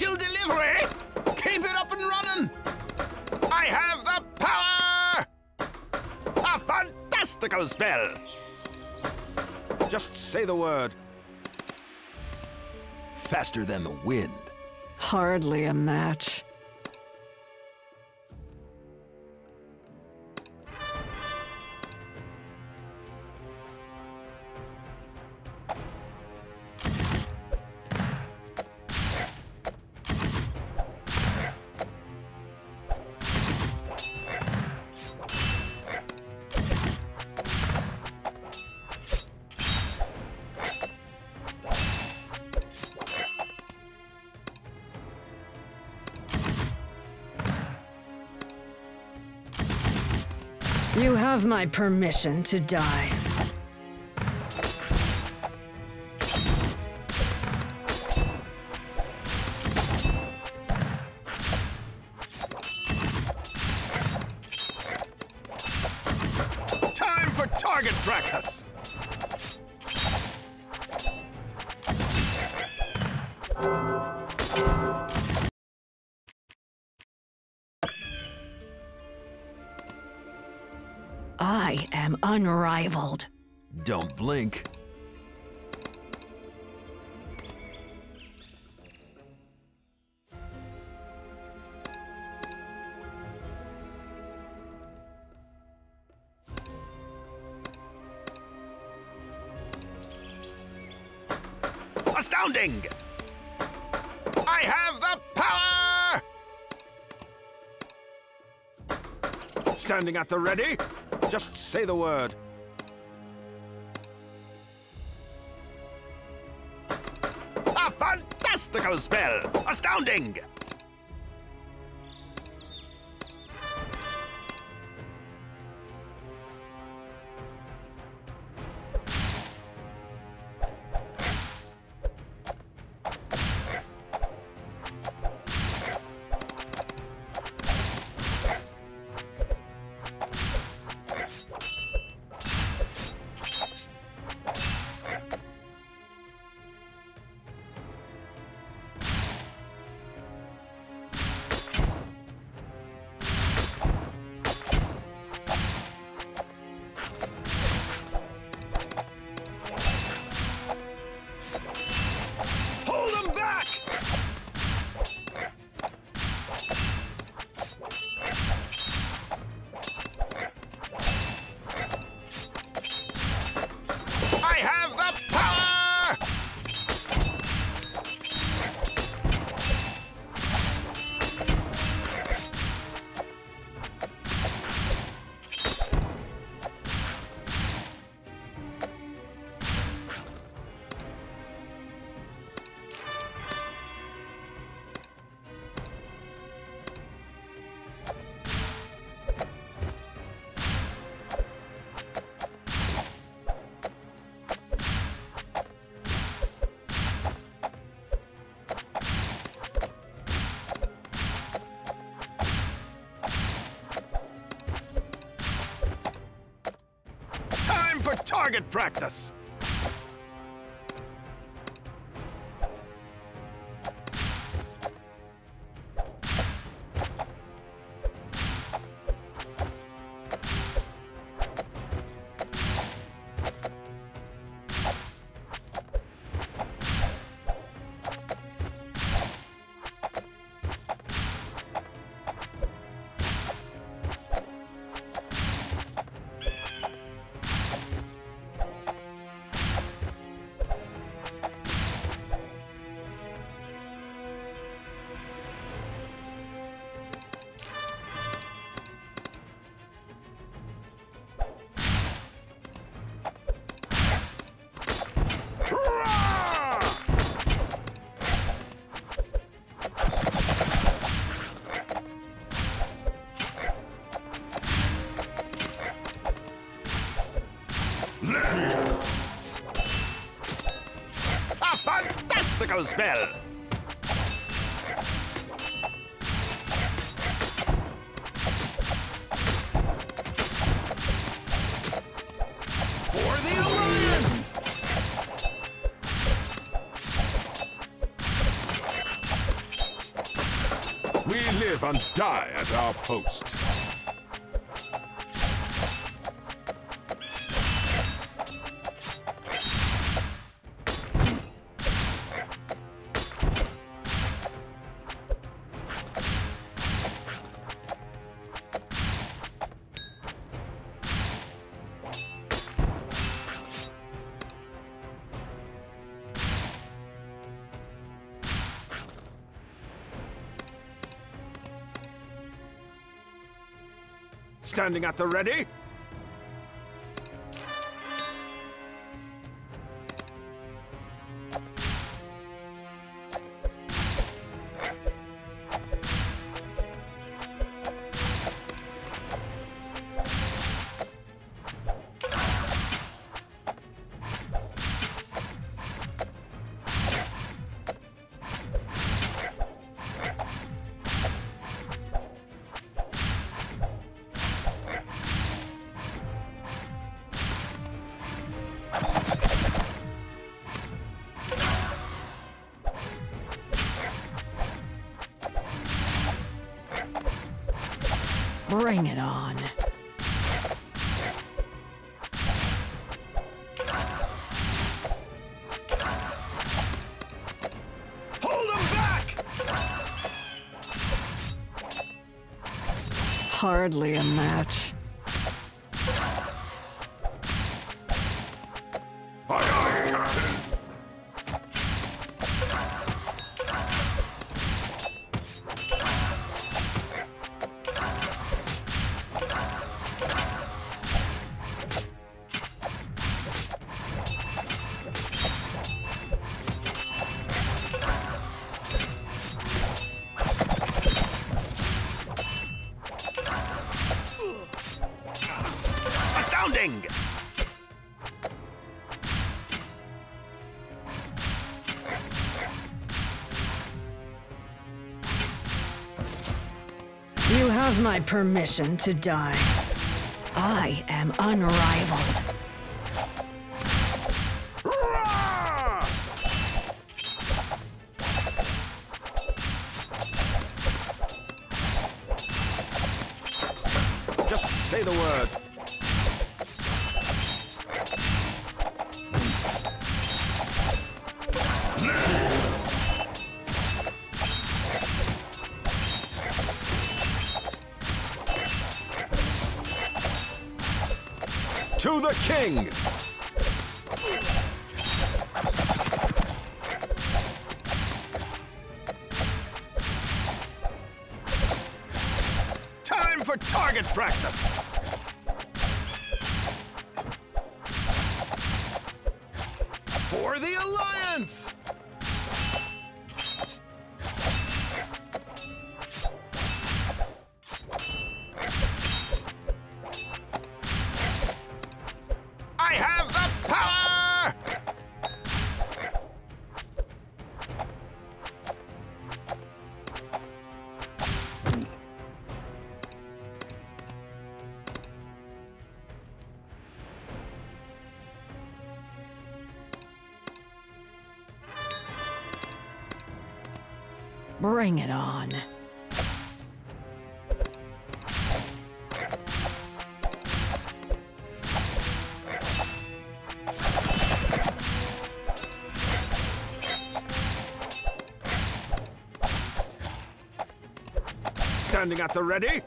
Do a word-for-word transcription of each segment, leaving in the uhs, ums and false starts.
special delivery? Keep it up and running! I have the power! A fantastical spell! Just say the word. Faster than the wind. Hardly a match. You have my permission to die. Time for target practice! I am unrivaled. Don't blink. Astounding! I have the power! Standing at the ready. Just say the word. A fantastical spell! Astounding! For target practice. A fantastical spell! For the Alliance! not die at our post. Standing at the ready. Bring it on. Hold them back! Hardly a match. Astounding! You have my permission to die. I am unrivaled. Just say the word. To the king! Time for target practice! For the Alliance! Bring it on. Standing at the ready.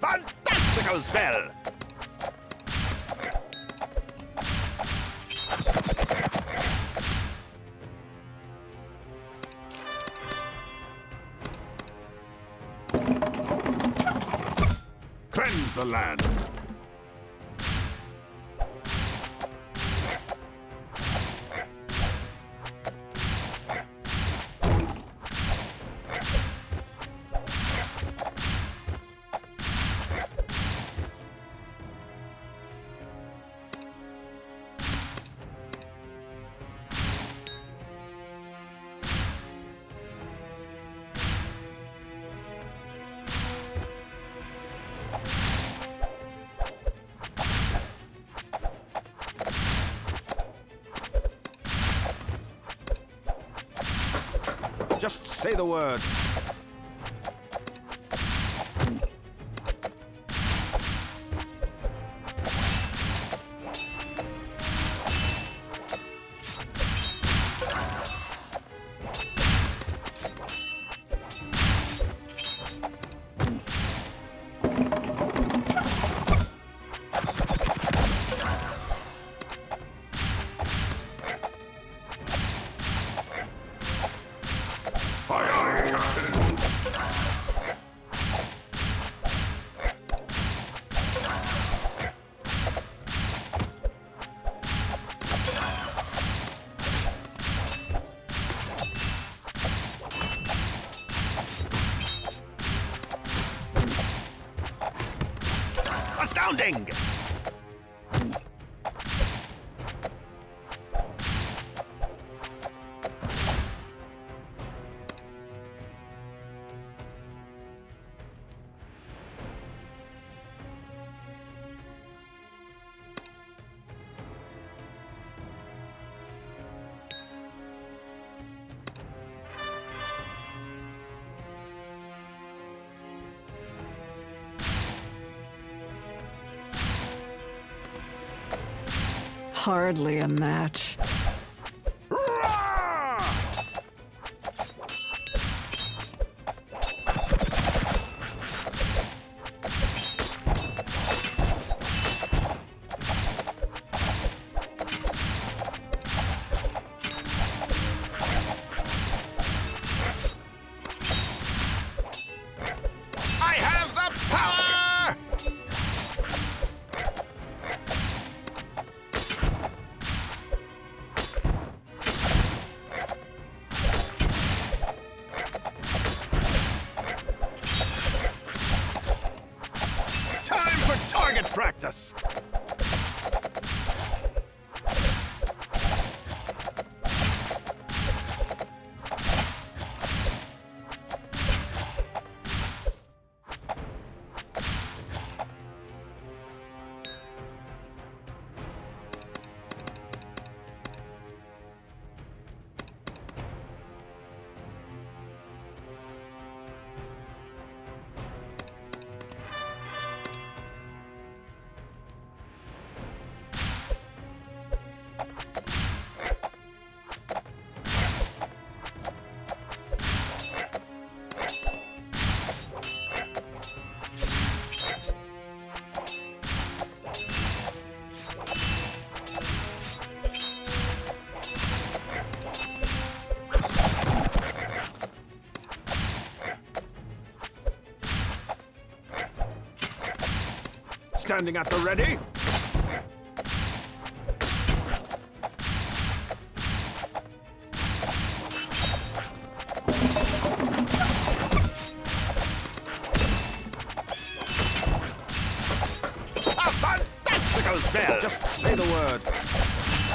Fantastical spell! Cleanse the land! Just say the word. Astounding! Hardly a match. Practice. Standing at the ready. A fantastical spell! Just say the word.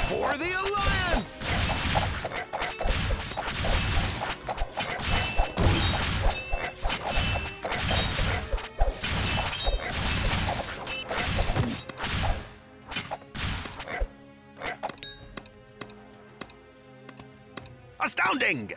For the Alliance! Astounding!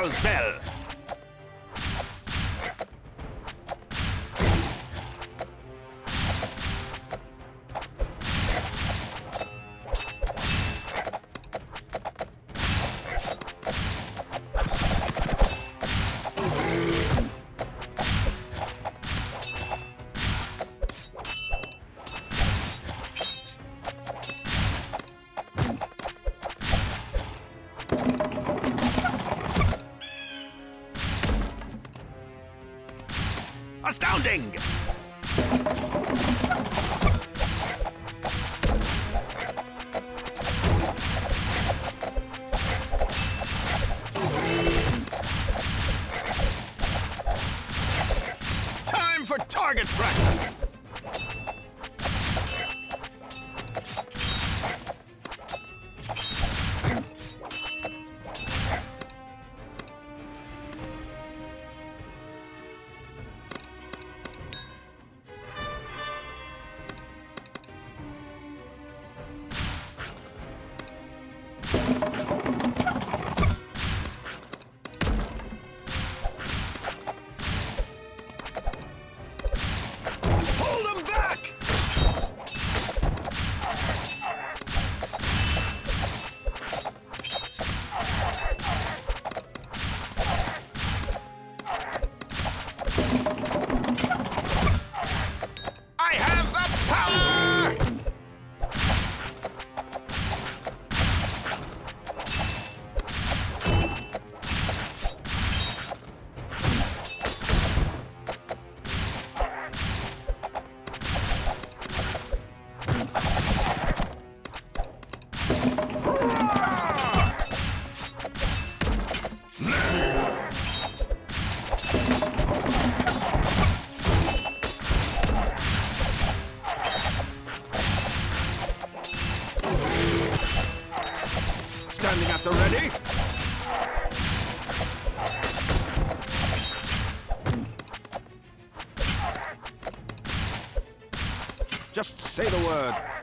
Electrical spell. Astounding! Time for target practice! Standing at the ready. Just say the word.